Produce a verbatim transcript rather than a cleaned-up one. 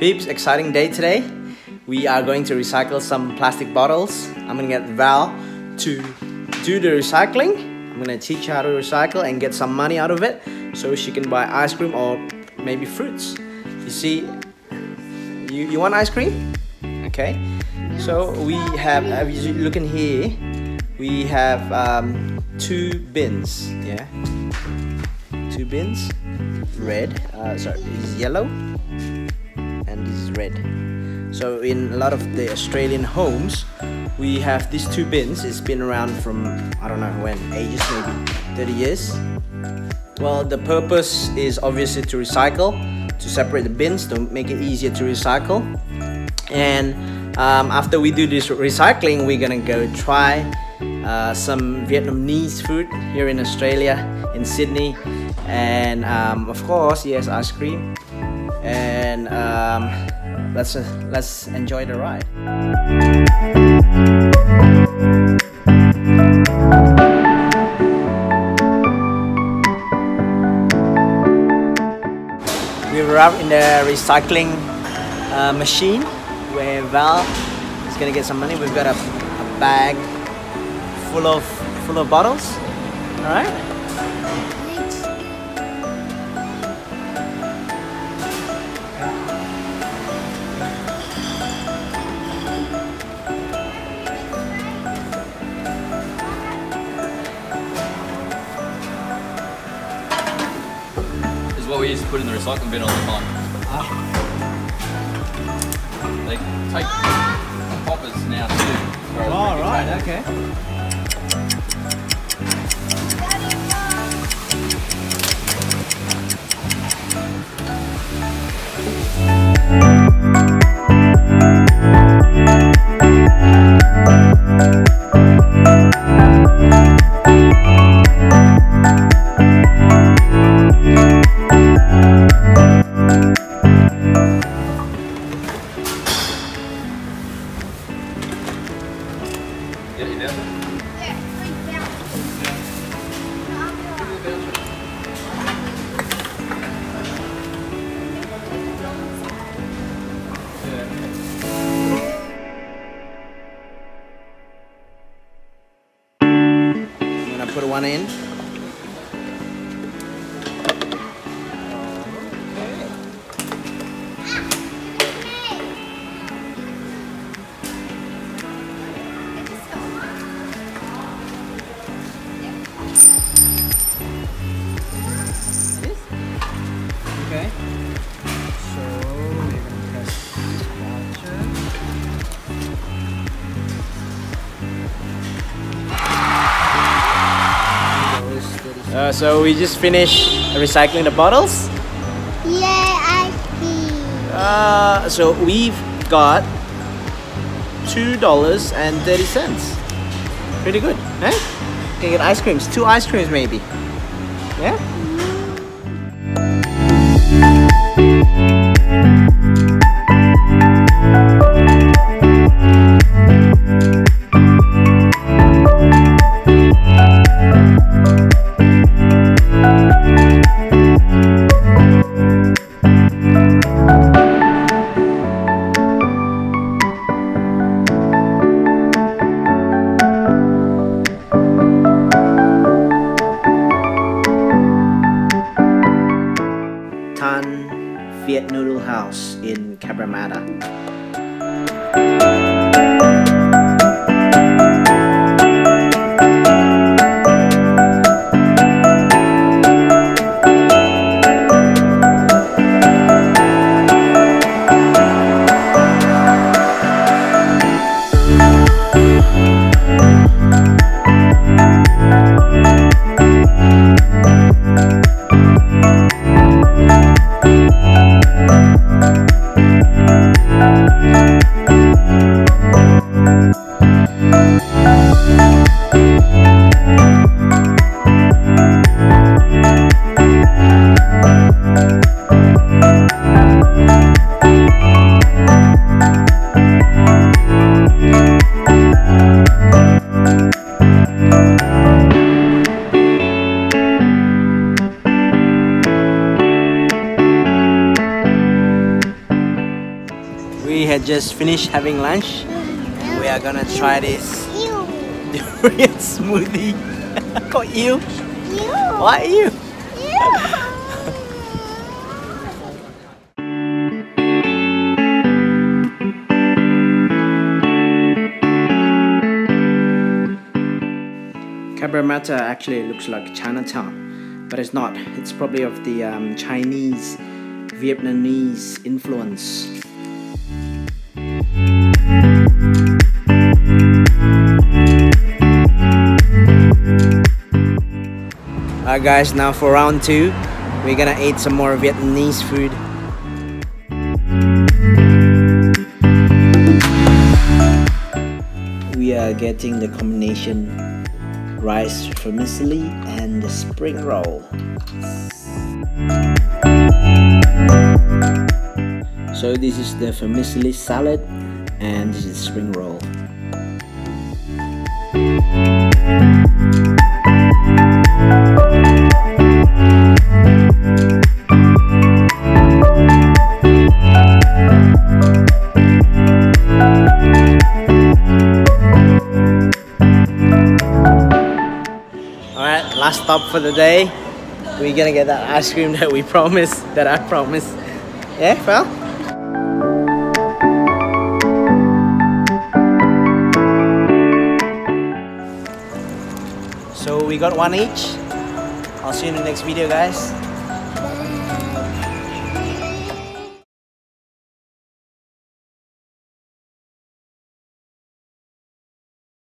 Peeps, exciting day today. We are going to recycle some plastic bottles. I'm gonna get Val to do the recycling. I'm gonna teach her how to recycle and get some money out of it so she can buy ice cream or maybe fruits. You see, you, you want ice cream? Okay, so we have, as you look in here, we have um, two bins, yeah? Two bins, red, uh, sorry, this is yellow and this is red. So in a lot of the Australian homes, we have these two bins. It's been around from, I don't know when, ages maybe, thirty years. Well, the purpose is obviously to recycle, to separate the bins, to make it easier to recycle. And um, after we do this recycling, we're gonna go try uh, some Vietnamese food here in Australia, in Sydney. And um, of course, yes, ice cream. And um, let's, uh, let's enjoy the ride. We're out in the recycling uh, machine where Val is gonna get some money. We've got a, a bag full of full of bottles. All right. What we used to put in the recycling bin all the time. Ah. They take poppers now too. Oh right, container. Okay. Put one in. Okay. So we're gonna press this voucher. Uh, so we just finished recycling the bottles. Yeah, I see. Uh, so we've got two dollars and thirty cents. Pretty good, eh? Can get ice creams, two ice creams maybe. Yeah. Noodle House in Cabramatta. Thank you. We had just finished having lunch. We are gonna try this durian smoothie. Oh, ew. Ew. Why ew? Ew. Cabramatta actually looks like Chinatown, but it's not. It's probably of the um, Chinese, Vietnamese influence. Alright guys, now for round two, we're gonna eat some more Vietnamese food. We are getting the combination rice vermicelli and the spring roll. So this is the vermicelli salad and this is spring roll. Last stop for the day. We're gonna get that ice cream that we promised, that I promised. Yeah, Val? So we got one each. I'll see you in the next video, guys.